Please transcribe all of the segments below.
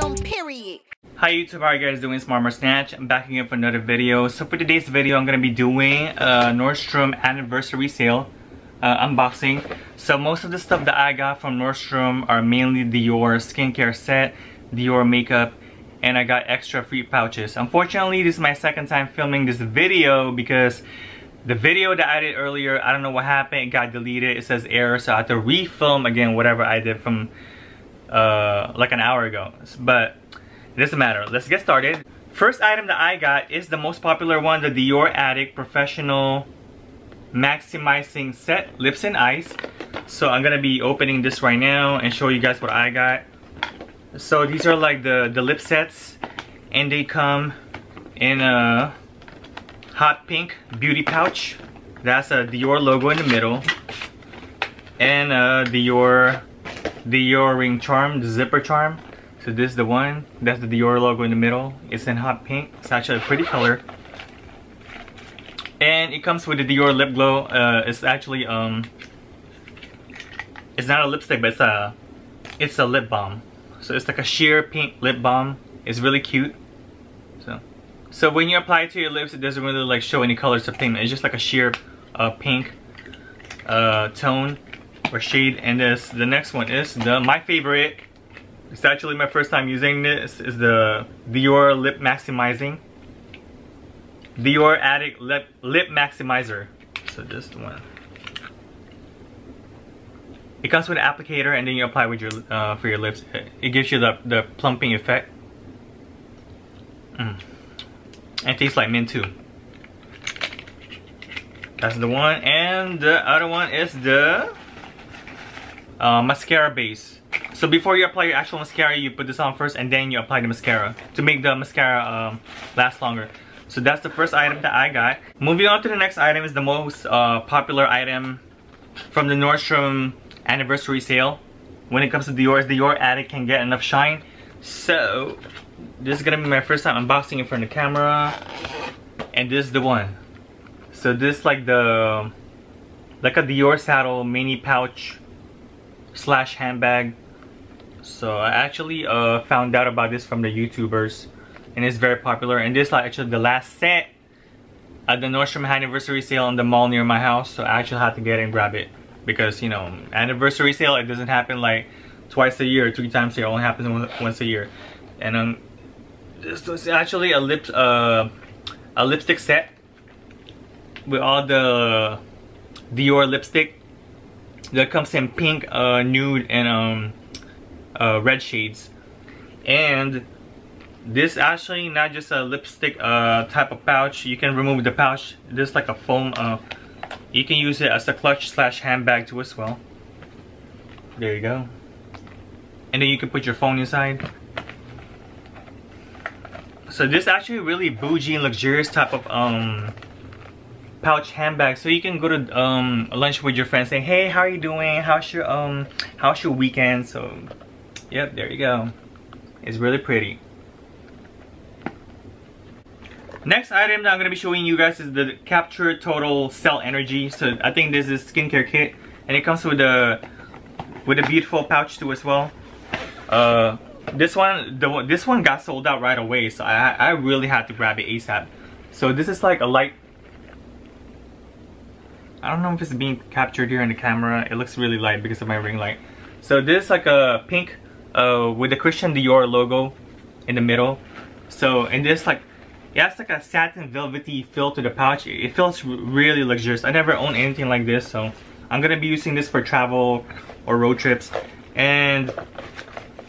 Nordstrom, period. Hi YouTube, how are you guys doing? It's MarMar Snatched. I'm back again for another video. So for today's video, I'm going to be doing a Nordstrom anniversary sale unboxing. So most of the stuff that I got from Nordstrom are mainly Dior skincare set, Dior makeup, and I got extra free pouches. Unfortunately, this is my second time filming this video because the video that I did earlier, I don't know what happened, it got deleted, it says error, so I had to refilm again whatever I did from like an hour ago. But it doesn't matter, let's get started. First item that I got is the most popular one, the Dior Addict Professional Maximizing Set, Lips and Eyes. So I'm gonna be opening this right now and show you guys what I got. So these are like the lip sets, and they come in a hot pink beauty pouch. That's a Dior logo in the middle, and a Dior ring charm, the zipper charm. So this is the one, that's the Dior logo in the middle. It's in hot pink, it's actually a pretty color. And it comes with the Dior lip glow. It's actually, it's not a lipstick, but it's a lip balm. So it's like a sheer pink lip balm. It's really cute. So when you apply it to your lips, it doesn't really like show any colors of pigment. It's just like a sheer pink tone or shade. And this, the next one is my favorite. It's actually my first time using this. Is the Dior Lip Maximizing, Dior Addict Lip Maximizer. So this is the one. It comes with an applicator, and then you apply with your for your lips. It gives you the plumping effect. And it tastes like mint too. That's the one. And the other one is the mascara base. So before you apply your actual mascara, you put this on first, and then you apply the mascara to make the mascara last longer. So that's the first item that I got. Moving on to the next item is the most popular item from the Nordstrom anniversary sale. When it comes to Dior's, Dior Addict Can't Get Enough Shine. So this is gonna be my first time unboxing in front of the camera, and this is the one. So this is like the a Dior saddle mini pouch slash handbag. So I actually found out about this from the YouTubers, and it's very popular. And this is like actually the last set at the Nordstrom anniversary sale on the mall near my house. So I actually had to get it and grab it because, you know, anniversary sale, it doesn't happen like twice a year, three times a year. It only happens once a year. And this is actually a lipstick set with all the Dior lipstick that comes in pink, nude, and red shades. And this actually not just a lipstick type of pouch. You can remove the pouch. This is like a foam. You can use it as a clutch slash handbag too as well. There you go. And then you can put your phone inside. So this is actually really bougie and luxurious type of pouch handbag. So you can go to lunch with your friends, saying, "Hey, how are you doing? How's your weekend?" So, yep, there you go. It's really pretty. Next item that I'm gonna be showing you guys is the Capture Total Cell Energy. So I think this is skincare kit, and it comes with a beautiful pouch too as well. This one got sold out right away, so I really had to grab it ASAP. So this is like a light. I don't know if it's being captured here in the camera. It looks really light because of my ring light. So this is like a pink with the Christian Dior logo in the middle. So, and this like, yeah, it's like a satin velvety feel to the pouch. It feels really luxurious. I never owned anything like this, so I'm gonna be using this for travel or road trips. And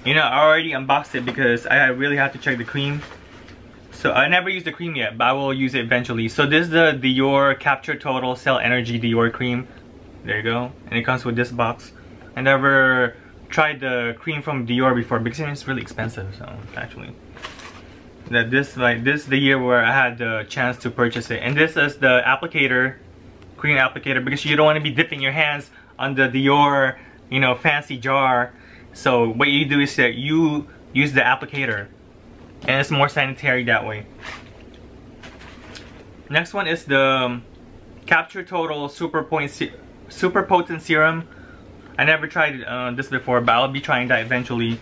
you know, I already unboxed it because I really have to check the cream. So I never used the cream yet, but I will use it eventually. So this is the Dior Capture Total Cell Energy Dior Cream. There you go. And it comes with this box. I never tried the cream from Dior before because it's really expensive. So actually, that this is the year where I had the chance to purchase it. And this is the applicator, cream applicator, because you don't want to be dipping your hands on the Dior, you know, fancy jar. So what you do is that you use the applicator, and it's more sanitary that way. Next one is the Capture Total Super Potent Serum. I never tried this before, but I'll be trying that eventually.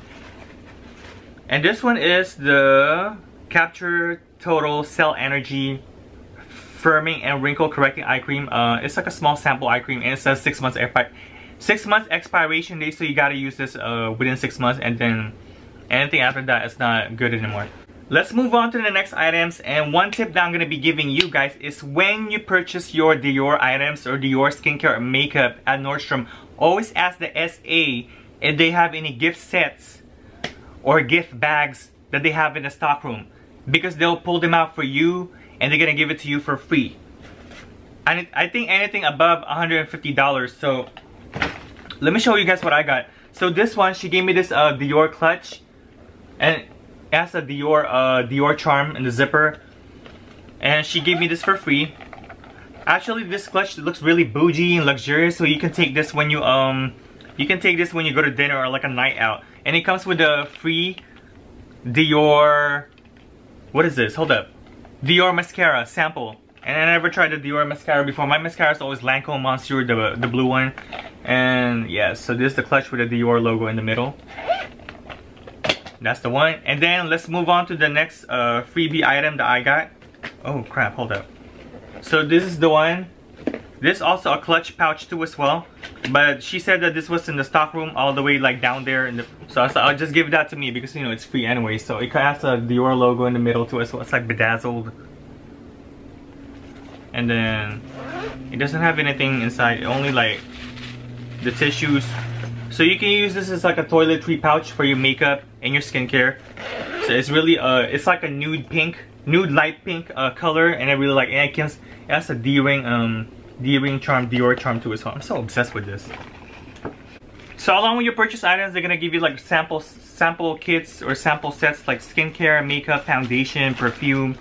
And this one is the Capture Total Cell Energy Firming and Wrinkle Correcting Eye Cream. It's like a small sample eye cream, and it says 6 months expiration date, so you gotta use this within 6 months, and then anything after that is not good anymore. Let's move on to the next items, and one tip that I'm gonna be giving you guys is when you purchase your Dior items or Dior skincare or makeup at Nordstrom, always ask the SA if they have any gift sets or gift bags that they have in the stockroom, because they'll pull them out for you and they're gonna give it to you for free. And I think anything above $150. So let me show you guys what I got. So this one, she gave me this Dior clutch, and it has a Dior Dior charm in the zipper, and she gave me this for free. Actually, this clutch looks really bougie and luxurious, so you can take this when you go to dinner or like a night out. And it comes with a free Dior, what is this? Hold up. Dior mascara sample. And I never tried the Dior mascara before. My mascara is always Lancome Monsieur, the blue one. And yeah, so this is the clutch with the Dior logo in the middle. That's the one. And then let's move on to the next freebie item that I got. Oh crap, hold up. So this is the one. This is also a clutch pouch too as well. But she said that this was in the stockroom all the way like down there. In the, so I was like, I'll just give that to me because, you know, it's free anyway. So it has a Dior logo in the middle too as well. It's like bedazzled. And then it doesn't have anything inside. Only like the tissues. So you can use this as like a toiletry pouch for your makeup and your skincare. So it's really, it's like a nude pink, nude light pink color. And I really like it. It has a D-ring charm, Dior charm too as well. I'm so obsessed with this. So along with your purchase items, they're gonna give you like sample kits or sample sets like skincare, makeup, foundation, perfume.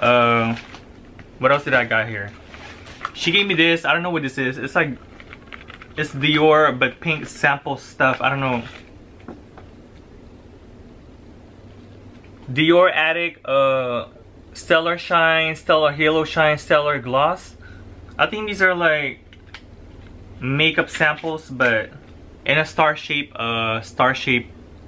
What else did I got here? She gave me this. I don't know what this is. It's like, it's Dior but pink sample stuff. I don't know. Dior Addict, Stellar Shine, Stellar Halo Shine, Stellar Gloss. I think these are like makeup samples, but in a star shape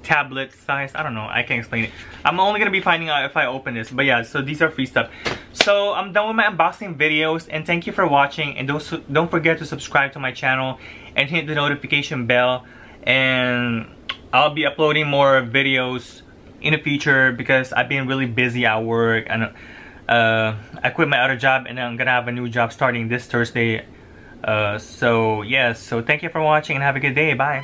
tablet size. I don't know, I can't explain it. I'm only gonna be finding out if I open this, but yeah, so these are free stuff. So I'm done with my unboxing videos, and thank you for watching, and don't forget to subscribe to my channel and hit the notification bell, and I'll be uploading more videos in the future because I've been really busy at work, and I quit my other job, and I'm gonna have a new job starting this Thursday. So yes, so thank you for watching and have a good day. Bye.